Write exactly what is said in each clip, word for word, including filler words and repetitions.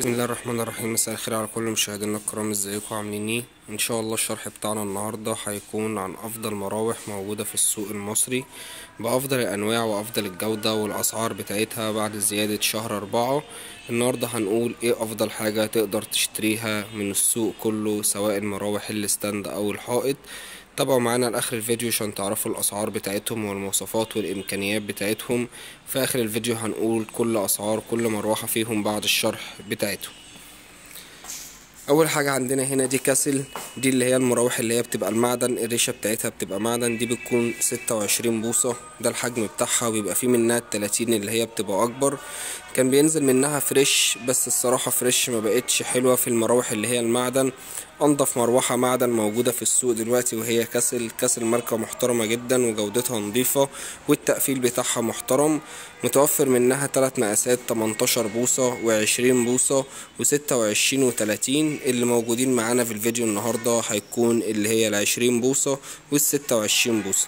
بسم الله الرحمن الرحيم. مساء الخير على كل مشاهدينا الكرام، ازيكم عاملين ايه؟ ان شاء الله الشرح بتاعنا النهارده هيكون عن افضل مراوح موجوده في السوق المصري بافضل الانواع وافضل الجوده والاسعار بتاعتها بعد زياده شهر اربعة. النهارده هنقول ايه افضل حاجه تقدر تشتريها من السوق كله، سواء المراوح الستاند او الحائط. تابعوا معانا لاخر الفيديو عشان تعرفوا الاسعار بتاعتهم والمواصفات والامكانيات بتاعتهم. في اخر الفيديو هنقول كل اسعار كل مروحه فيهم بعد الشرح بتاعتهم. اول حاجه عندنا هنا دي كاسل، دي اللي هي المراوح اللي هي بتبقى المعدن، الريشه بتاعتها بتبقى معدن. دي بتكون ستة وعشرين بوصه، ده الحجم بتاعها، وبيبقى فيه منها التلاتين اللي هي بتبقى اكبر. كان بينزل منها فريش، بس الصراحه فريش ما بقتش حلوه في المراوح اللي هي المعدن. انضف مروحه معدن موجوده في السوق دلوقتي وهي كاسل. كاسل ماركه محترمه جدا وجودتها نظيفه والتقفيل بتاعها محترم. متوفر منها ثلاث مقاسات، تمنتاشر بوصه وعشرين بوصه وستة وعشرين وتلاتين. اللي موجودين معانا في الفيديو النهارده هيكون اللي هي العشرين بوصه والستة وعشرين بوصه.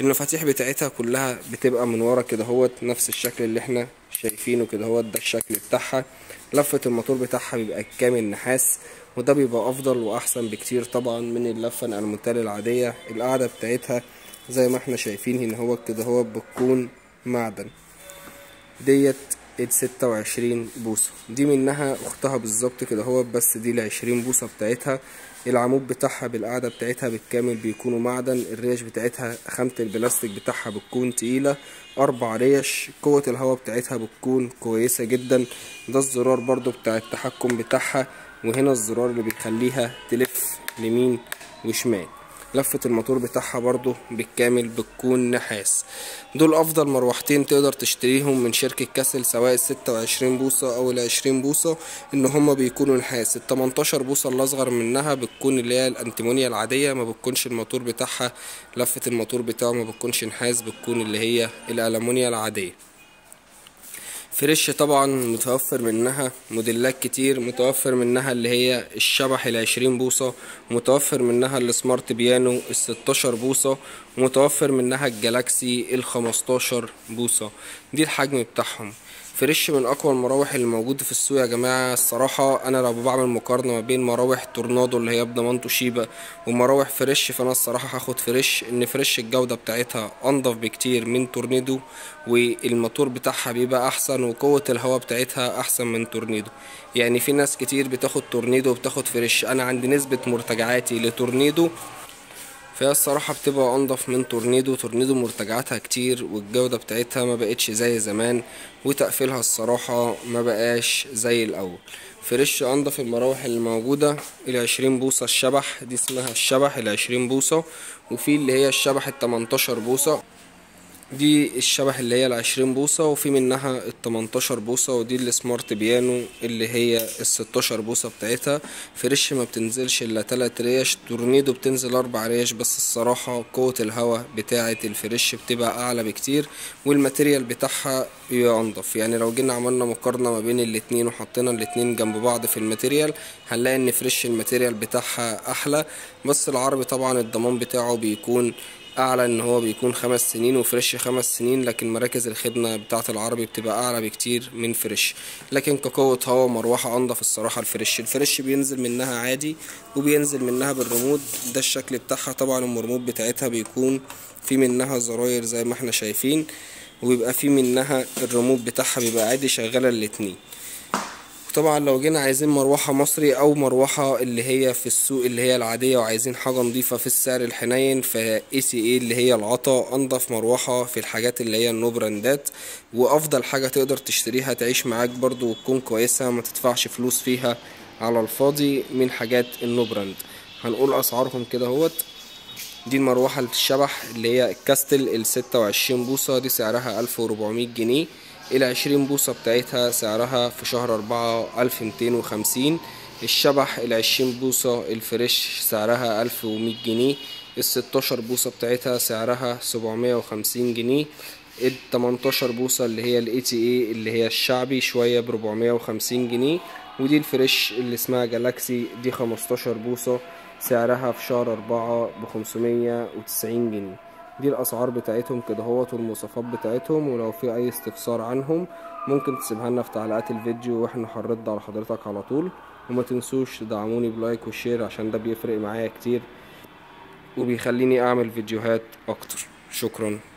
المفاتيح بتاعتها كلها بتبقى من ورا كده هوت، نفس الشكل اللي احنا شايفينه كده هوت، ده الشكل بتاعها. لفه الموتور بتاعها بيبقى كامل نحاس، وده بيبقى افضل واحسن بكتير طبعا من اللفه الالمونتال العاديه. القاعده بتاعتها زي ما احنا شايفين هنا هوت كده هوت، بتكون معدن. ديت ستة وعشرين بوصة، دي منها اختها بالظبط كده هو، بس دي العشرين بوصة بتاعتها. العمود بتاعها بالقاعدة بتاعتها بالكامل بيكونوا معدن. الريش بتاعتها خامة البلاستيك بتاعها بتكون تقيلة، اربع ريش. قوة الهواء بتاعتها بتكون كويسة جدا. ده الزرار برضو بتاع التحكم بتاعها، وهنا الزرار اللي بيخليها تلف لمين وشمال. لفة الموتور بتاعها برضو بالكامل بتكون نحاس. دول افضل مروحتين تقدر تشتريهم من شركة كاسل، سواء الستة وعشرين بوصة او العشرين بوصة، ان هما بيكونوا نحاس. التمنتاشر بوصة اللي اصغر منها بتكون اللي هي الانتيمونيا العادية، ما بتكونش الموتور بتاعها لفة الموتور بتاعه ما بتكونش نحاس، بتكون اللي هي الالمونيا العادية. فريش طبعا متوفر منها موديلات كتير، متوفر منها اللي هي الشبح العشرين بوصة، متوفر منها السمارت بيانو الستاشر بوصة، ومتوفر منها الجالاكسي الخمستاشر بوصة. دي الحجم بتاعهم. فريش من اقوى المراوح اللي موجوده في السوق يا جماعه. الصراحه انا لو بعمل مقارنه ما بين مراوح تورنادو اللي هي بضمانته شيبه ومراوح فريش، فانا الصراحه هاخد فريش، ان فريش الجوده بتاعتها انضف بكتير من تورنادو، والموتور بتاعها بيبقى احسن، وقوه الهواء بتاعتها احسن من تورنادو. يعني في ناس كتير بتاخد تورنادو وبتاخد فريش، انا عندي نسبه مرتجعاتي لتورنادو، فهي الصراحه بتبقى انضف من تورنادو. تورنادو مرتجعاتها كتير والجوده بتاعتها ما بقتش زي زمان، وتقفيلها الصراحه ما بقاش زي الاول. فريش انضف المراوح اللي موجوده. العشرين بوصه الشبح، دي اسمها الشبح العشرين بوصه، وفي اللي هي الشبح التمنتاشر بوصه، دي الشبح اللي هي العشرين بوصة، وفي منها التمنتاشر بوصة، ودي السمارت بيانو اللي هي الستاشر بوصة بتاعتها. فريش ما بتنزلش الا تلات ريش، تورنيدو بتنزل اربع ريش، بس الصراحة قوة الهواء بتاعة الفريش بتبقى اعلى بكتير، والماتيريال بتاعها ينضف. يعني لو جينا عملنا مقارنة ما بين الاتنين وحطينا الاتنين جنب بعض في الماتيريال، هنلاقي ان فريش الماتيريال بتاعها احلى، بس العرب طبعا الضمان بتاعه بيكون اعلى، ان هو بيكون خمس سنين وفريش خمس سنين، لكن مراكز الخدمه بتاعه العربي بتبقى اعلى بكتير من فريش. لكن كقوه هوا مروحه انضف الصراحه الفريش. الفريش بينزل منها عادي وبينزل منها بالريموت، ده الشكل بتاعها. طبعا الريموت بتاعتها بيكون في منها زراير زي ما احنا شايفين، وبيبقى في منها الريموت بتاعها بيبقى عادي شغاله الاتنين. طبعا لو جينا عايزين مروحه مصري او مروحه اللي هي في السوق اللي هي العاديه وعايزين حاجه نظيفه في السعر الحنين، ف اي سي اي اللي هي العطا انضف مروحه في الحاجات اللي هي النو براندات، وافضل حاجه تقدر تشتريها تعيش معاك برضو وتكون كويسه، ما تدفعش فلوس فيها على الفاضي من حاجات النو براند. هنقول اسعارهم كده اهوت. دي المروحه الشبح اللي هي الكاستل ال ستة وعشرين بوصه، دي سعرها الف واربعمية جنيه. العشرين بوصة بتاعتها سعرها في شهر اربعة الف ومتين وخمسين. الشبح العشرين بوصة الفريش سعرها الف ومية جنيه. الستاشر بوصة بتاعتها سعرها سبعمية وخمسين جنيه. التمنتاشر بوصة اللي هي ال إيه تي إيه اللي هي الشعبي شوية بربعمية وخمسين جنيه. ودي الفريش اللي اسمها جالاكسي، دي خمستاشر بوصة سعرها في شهر اربعة بخمسمية وتسعين جنيه. دي الاسعار بتاعتهم كده هوت والمواصفات بتاعتهم. ولو في اي استفسار عنهم ممكن تسيبها لنا في تعليقات الفيديو واحنا هنرد على حضرتك على طول. وما تنسوش تدعموني بلايك وشير عشان ده بيفرق معايا كتير وبيخليني اعمل فيديوهات اكتر. شكرا.